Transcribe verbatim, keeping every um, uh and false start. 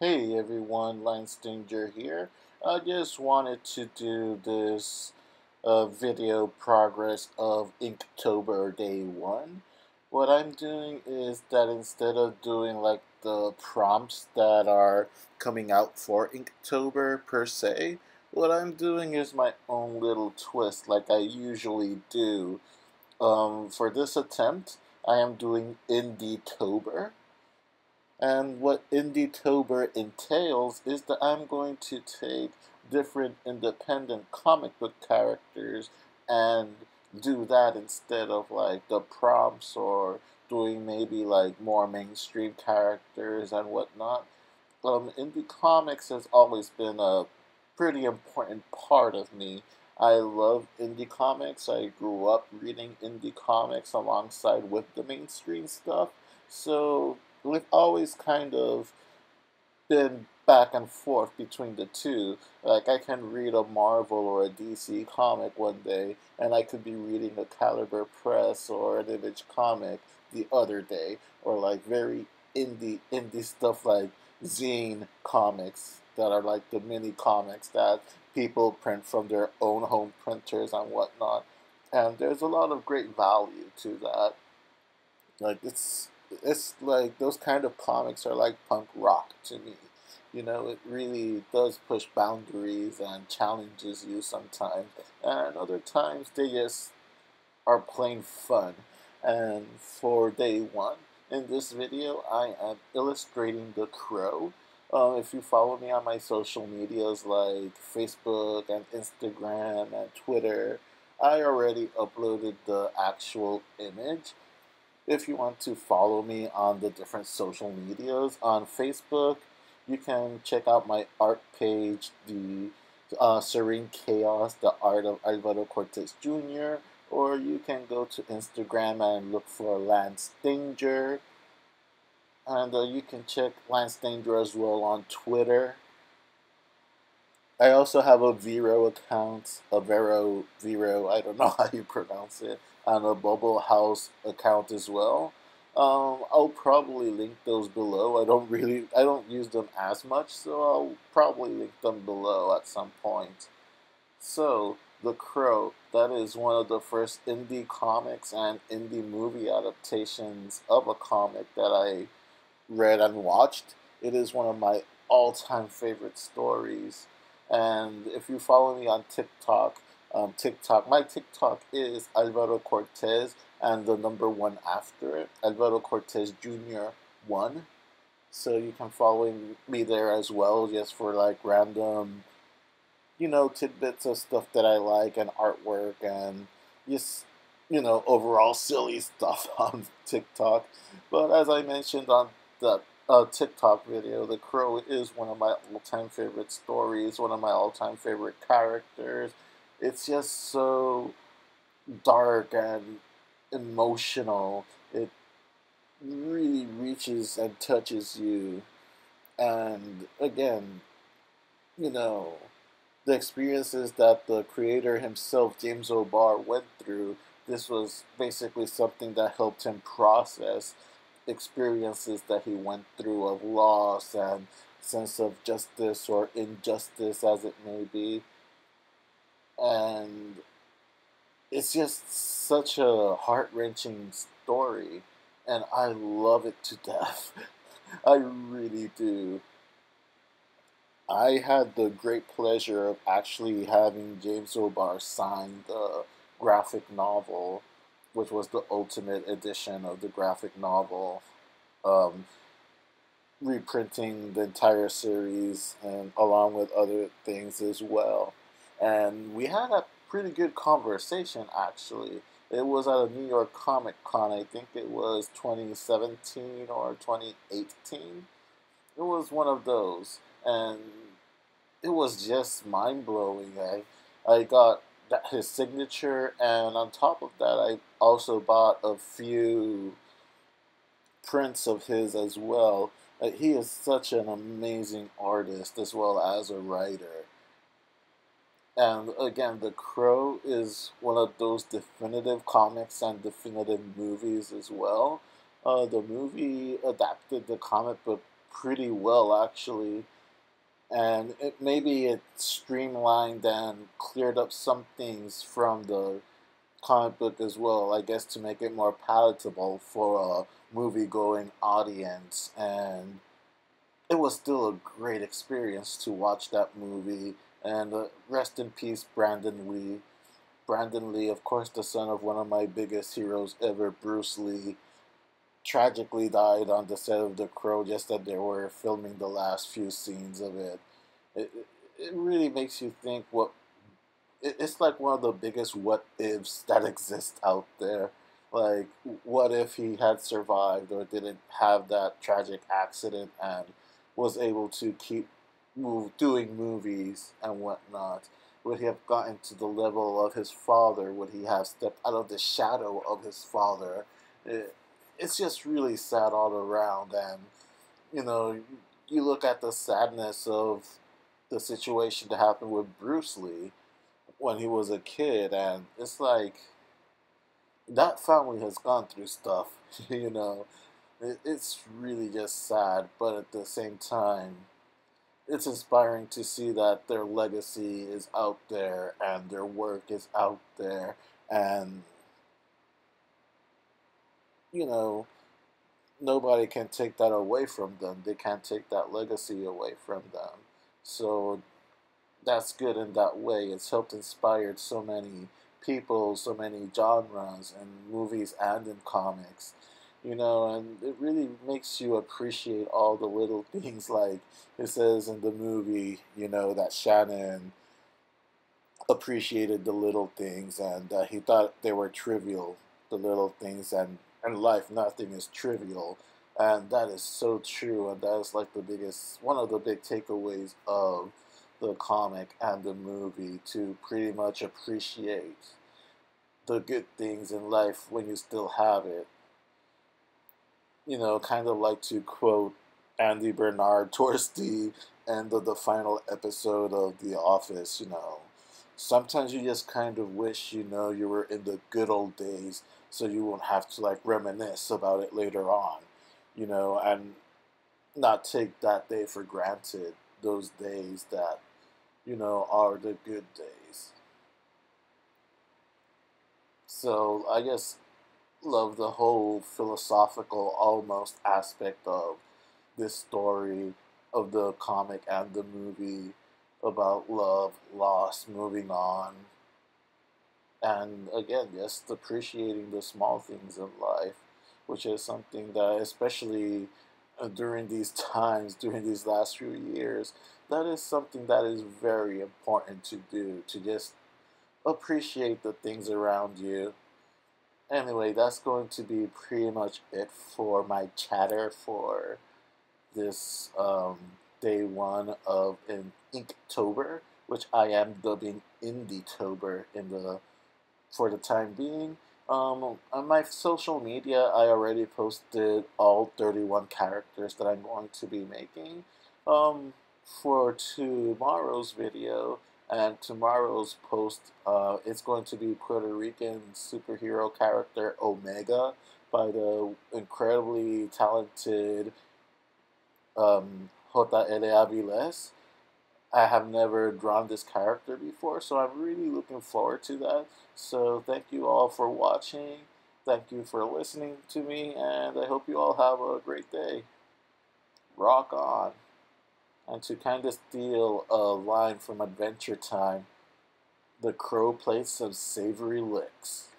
Hey everyone, Lance Danger here. I just wanted to do this uh, video progress of Inktober Day one. What I'm doing is that instead of doing like the prompts that are coming out for Inktober per se, what I'm doing is my own little twist like I usually do. Um, for this attempt, I am doing Indietober. And what Indietober entails is that I'm going to take different independent comic book characters and do that instead of like the prompts or doing maybe like more mainstream characters and whatnot. Um, indie comics has always been a pretty important part of me. I love indie comics. I grew up reading indie comics alongside with the mainstream stuff. So we've always kind of been back and forth between the two. Like, I can read a Marvel or a D C comic one day, and I could be reading a Caliber Press or an Image comic the other day, or like very indie, indie stuff like zine comics that are like the mini comics that people print from their own home printers and whatnot. And there's a lot of great value to that. Like, it's... It's like those kind of comics are like punk rock to me. You know, it really does push boundaries and challenges you sometimes. And other times they just are plain fun. And for day one, in this video, I am illustrating The Crow. Uh, if you follow me on my social medias like Facebook and Instagram and Twitter, I already uploaded the actual image. If you want to follow me on the different social medias, on Facebook, you can check out my art page, the uh, Serene Chaos, the art of Álvaro Cortés Junior Or you can go to Instagram and look for Lance Danger. And uh, you can check Lance Danger as well on Twitter. I also have a Vero account, a Vero, Vero, I don't know how you pronounce it, and a Bubble House account as well. Um, I'll probably link those below. I don't really, I don't use them as much, so I'll probably link them below at some point. So, The Crow, that is one of the first indie comics and indie movie adaptations of a comic that I read and watched. It is one of my all-time favorite stories. And if you follow me on TikTok, um, TikTok, my TikTok is Álvaro Cortés and the number one after it, Álvaro Cortés Junior one. So you can follow me there as well, just for like random, you know, tidbits of stuff that I like and artwork and just, you know, overall silly stuff on TikTok. But as I mentioned on the Uh, TikTok video, The Crow is one of my all-time favorite stories, one of my all-time favorite characters. It's just so dark and emotional. It really reaches and touches you. And again, you know, the experiences that the creator himself, James O'Barr, went through, this was basically something that helped him process experiences that he went through of loss and sense of justice or injustice as it may be. And it's just such a heart-wrenching story, and I love it to death. I really do. I had the great pleasure of actually having James O'Barr sign the graphic novel, which was the ultimate edition of the graphic novel, um, reprinting the entire series and along with other things as well. And we had a pretty good conversation, actually. It was at a New York Comic Con. I think it was twenty seventeen or twenty eighteen. It was one of those, and it was just mind-blowing. I, I got his signature, and on top of that I also bought a few prints of his as well. Like, he is such an amazing artist as well as a writer. And again, The Crow is one of those definitive comics and definitive movies as well. Uh, the movie adapted the comic book pretty well, actually. And it, maybe it streamlined and cleared up some things from the comic book as well, I guess, to make it more palatable for a movie-going audience. And it was still a great experience to watch that movie. And uh, rest in peace, Brandon Lee. Brandon Lee, of course, the son of one of my biggest heroes ever, Bruce Lee, tragically died on the set of The Crow just as they were filming the last few scenes of it. It, it really makes you think what... It, it's like one of the biggest what-ifs that exist out there. Like, what if he had survived or didn't have that tragic accident and was able to keep move, doing movies and whatnot? Would he have gotten to the level of his father? Would he have stepped out of the shadow of his father? It, it's just really sad all around. And, you know, you look at the sadness of the situation that happened with Bruce Lee when he was a kid. And it's like, that family has gone through stuff, you know. It, it's really just sad. But at the same time, it's inspiring to see that their legacy is out there and their work is out there, and, you know, nobody can take that away from them. They can't take that legacy away from them. So that's good in that way. It's helped inspire so many people, so many genres in movies and in comics. You know, and it really makes you appreciate all the little things, like it says in the movie, you know, that Shannon appreciated the little things and uh, he thought they were trivial, the little things. And in life, nothing is trivial. And that is so true. And that is like the biggest, one of the big takeaways of the comic and the movie, to pretty much appreciate the good things in life when you still have it. You know, kind of like to quote Andy Bernard towards the end of the final episode of The Office, you know, sometimes you just kind of wish, you know, you were in the good old days so you won't have to, like, reminisce about it later on, you know, and not take that day for granted, those days that, you know, are the good days. So I guess... love the whole philosophical almost aspect of this story of the comic and the movie about love, loss, moving on, and again just appreciating the small things in life, which is something that, especially during these times, during these last few years, that is something that is very important to do, to just appreciate the things around you. Anyway, that's going to be pretty much it for my chatter for this um, day one of in Inktober, which I am dubbing Indietober in the for the time being. Um, on my social media, I already posted all thirty-one characters that I'm going to be making. Um, for tomorrow's video. And tomorrow's post, uh, it's going to be Puerto Rican superhero character Omega by the incredibly talented um, J L Aviles. I have never drawn this character before, so I'm really looking forward to that. So thank you all for watching. Thank you for listening to me, and I hope you all have a great day. Rock on. And to kind of steal a line from Adventure Time, the Crow plays some savory licks.